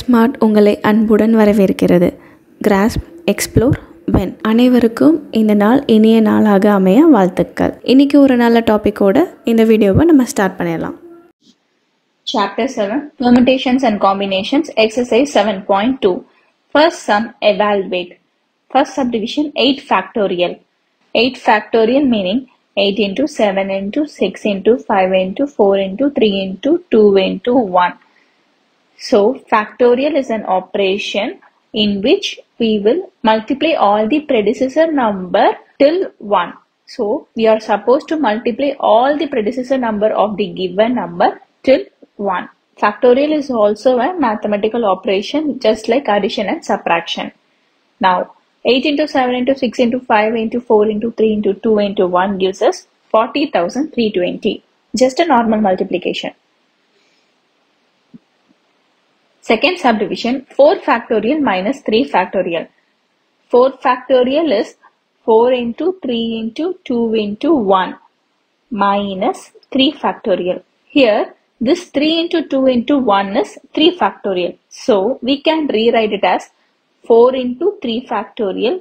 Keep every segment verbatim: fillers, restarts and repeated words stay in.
Smart உங்களை அன்புடன் வரவேற்கிறது. Grasp, Explore, Win. அனைவருக்கும் இந்த நாள் இனிய நாளாக அமைய வாழ்த்துக்கள். இன்னைக்கு ஒரு நல்ல டாபிக்கோட இந்த வீடியோவை நம்ம ஸ்டார்ட் பண்ணலாம். Chapter seven Permutations and Combinations Exercise seven point two First sum evaluate. First subdivision eight factorial. eight factorial meaning eight into seven into six into five into four into three into two into one. So, factorial is an operation in which we will multiply all the predecessor number till one. So, we are supposed to multiply all the predecessor number of the given number till one. Factorial is also a mathematical operation just like addition and subtraction. Now, eight into seven into six into five into four into three into two into one gives us forty thousand three hundred twenty. Just a normal multiplication. Second subdivision, four factorial minus three factorial. four factorial is four into three into two into one minus three factorial. Here, this three into two into one is three factorial. So, we can rewrite it as four into three factorial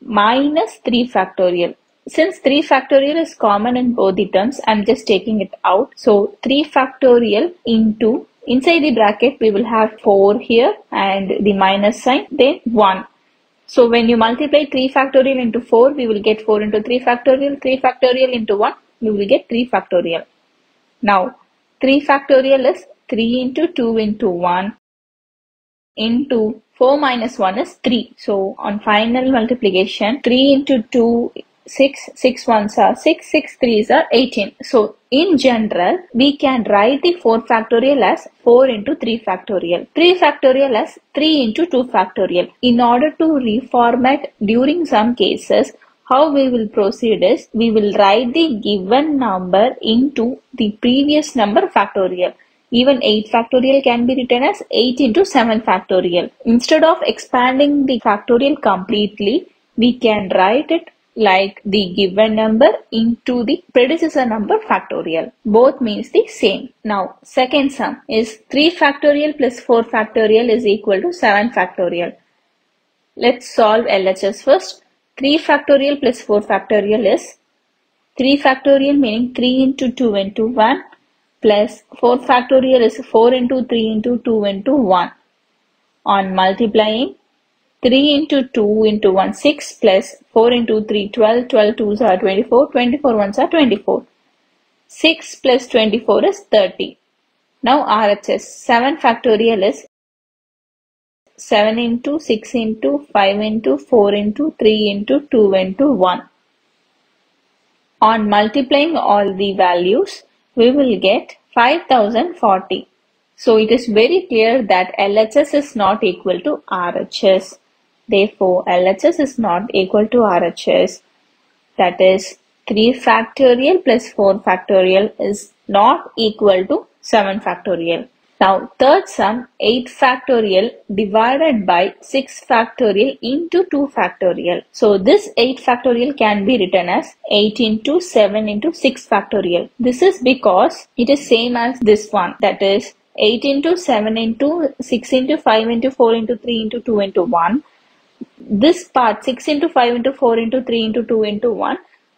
minus three factorial. Since three factorial is common in both the terms, I am just taking it out. So, three factorial into inside the bracket we will have four here and the minus sign, then one. So when you multiply three factorial into four, we will get four into three factorial, three factorial into one, we will get three factorial. Now three factorial is three into two into one into four minus one is three. So on final multiplication, three into two, six, six ones are six, six threes are eighteen. So in general, we can write the four factorial as four into three factorial, three factorial as three into two factorial. In order to reformat during some cases, how we will proceed is, we will write the given number into the previous number factorial. Even eight factorial can be written as eight into seven factorial. Instead of expanding the factorial completely, we can write it like the given number into the predecessor number factorial. Both means the same. Now, second sum is three factorial plus four factorial is equal to seven factorial. Let's solve L H S first. three factorial plus four factorial is three factorial meaning three into two into one plus four factorial is four into three into two into one. On multiplying, three into two into one, six plus four into three, twelve, twelve twos are twenty-four, twenty-four ones are twenty-four. six plus twenty-four is thirty. Now R H S, seven factorial is seven into six into five into four into three into two into one. On multiplying all the values, we will get five thousand forty. So it is very clear that L H S is not equal to R H S. Therefore, L H S is not equal to R H S. That is, three factorial plus four factorial is not equal to seven factorial. Now, third sum, eight factorial divided by six factorial into two factorial. So, this eight factorial can be written as eight into seven into six factorial. This is because it is same as this one. That is, eight into seven into six into five into four into three into two into one. This part six into five into four into three into two into one,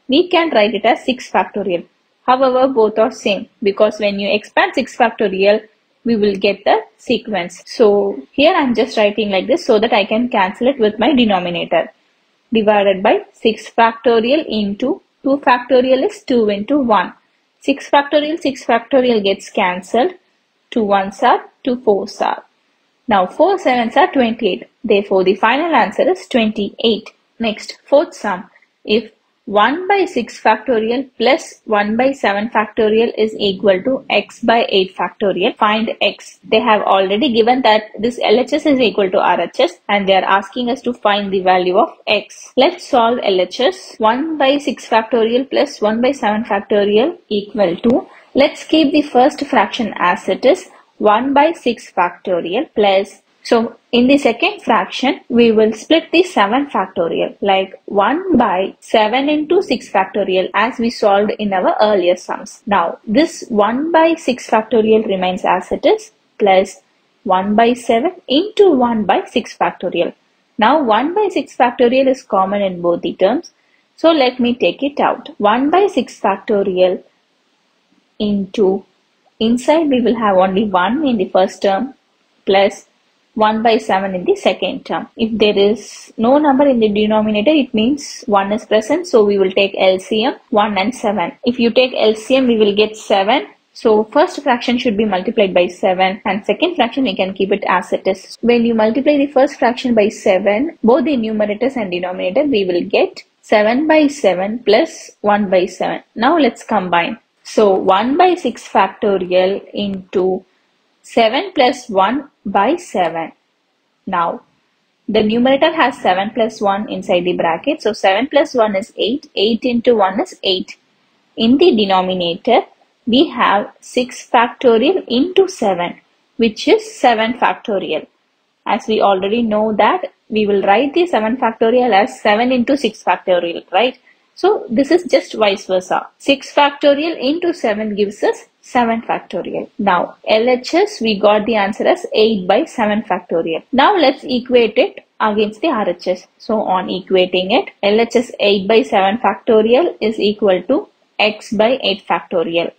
we can write it as six factorial. However, both are same because when you expand six factorial, we will get the sequence. So here I am just writing like this so that I can cancel it with my denominator. Divided by six factorial into two factorial is two into one. six factorial, six factorial gets cancelled. two ones are, two fours are. Now four sevens are twenty-eight. Therefore, the final answer is twenty-eight. Next, fourth sum. If one by six factorial plus one by seven factorial is equal to x by eight factorial, find x. They have already given that this L H S is equal to R H S and they are asking us to find the value of x. Let's solve L H S. one by six factorial plus one by seven factorial equal to, let's keep the first fraction as it is, one by six factorial plus, so in the second fraction, we will split the seven factorial like one by seven into six factorial as we solved in our earlier sums. Now, this one by six factorial remains as it is plus one by seven into one by six factorial. Now one by six factorial is common in both the terms. So let me take it out. one by six factorial into, inside we will have only one in the first term, plus one by seven in the second term. If there is no number in the denominator, it means one is present. So we will take L C M one and seven. If you take L C M, we will get seven. So first fraction should be multiplied by seven, and second fraction we can keep it as it is. When you multiply the first fraction by seven, both the numerators and denominator, we will get seven by seven plus one by seven. Now let's combine. So one by six factorial into seven plus one by seven. Now the numerator has seven plus one inside the bracket. So seven plus one is eight. eight into one is eight. In the denominator, we have six factorial into seven, which is seven factorial. As we already know that we will write the seven factorial as seven into six factorial, right? So this is just vice versa. six factorial into seven gives us seven factorial. Now L H S, we got the answer as eight by seven factorial. Now let's equate it against the R H S. So on equating it, L H S eight by seven factorial is equal to x by eight factorial.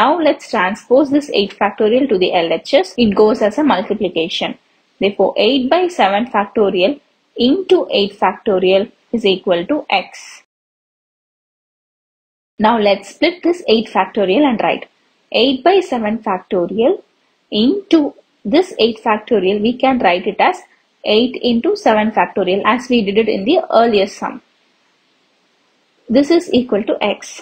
Now let's transpose this eight factorial to the L H S. It goes as a multiplication. Therefore, eight by seven factorial into eight factorial is equal to x. Now let's split this eight factorial and write. eight by seven factorial into this eight factorial, we can write it as eight into seven factorial as we did it in the earlier sum. This is equal to x.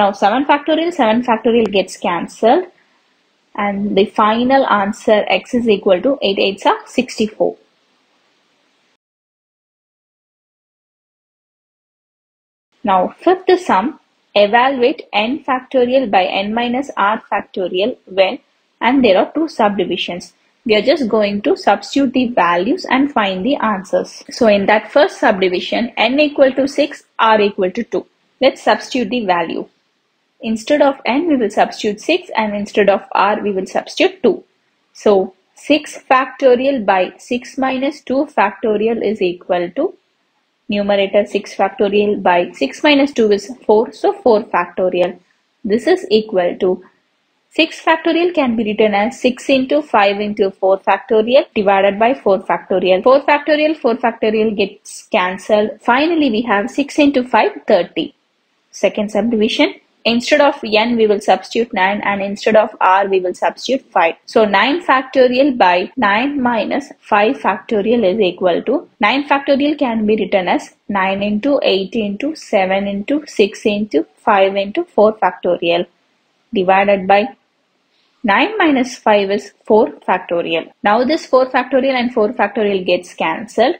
Now seven factorial, seven factorial gets cancelled, and the final answer x is equal to eight eights are sixty-four. Now fifth sum, evaluate n factorial by n minus r factorial when and there are two subdivisions. We are just going to substitute the values and find the answers. So in that first subdivision, n equal to six, r equal to two. Let's substitute the value. Instead of n, we will substitute six, and instead of r, we will substitute two. So six factorial by six minus two factorial is equal to, numerator six factorial by six minus two is four, so four factorial. This is equal to, six factorial can be written as six into five into four factorial divided by four factorial. four factorial, four factorial gets cancelled. Finally, we have six into five, thirty. Second subdivision. Instead of n, we will substitute nine, and instead of r, we will substitute five. So nine factorial by nine minus five factorial is equal to, nine factorial can be written as nine into eight into seven into six into five into four factorial divided by nine minus five is four factorial. Now this four factorial and four factorial gets cancelled.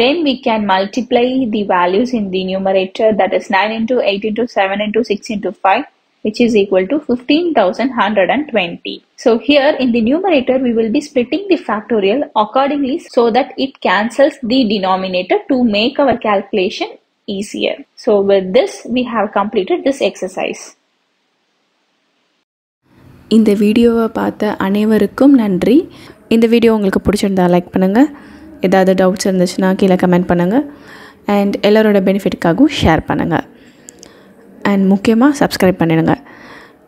Then we can multiply the values in the numerator, that is nine into eight into seven into six into five, which is equal to fifteen thousand one hundred twenty. So here in the numerator, we will be splitting the factorial accordingly so that it cancels the denominator to make our calculation easier. So with this, we have completed this exercise. In the video, Pata Anevarkum Nandri. In the video, Uncle Kapuchanda like Pananga. ஏதாவது doubts இருந்துச்சுனா கீழே comment பண்ணுங்க and எல்லாரோட பெனிஃபிட்காகவும் share பண்ணுங்க and முக்கியமா subscribe பண்ணிடுங்க.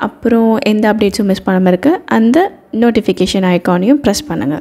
அப்புறம் எந்த அப்டேட்ஸும் மிஸ் பண்ணாம இருக்க அந்த நோட்டிஃபிகேஷன் ஐகானையும் பிரஸ் பண்ணுங்க.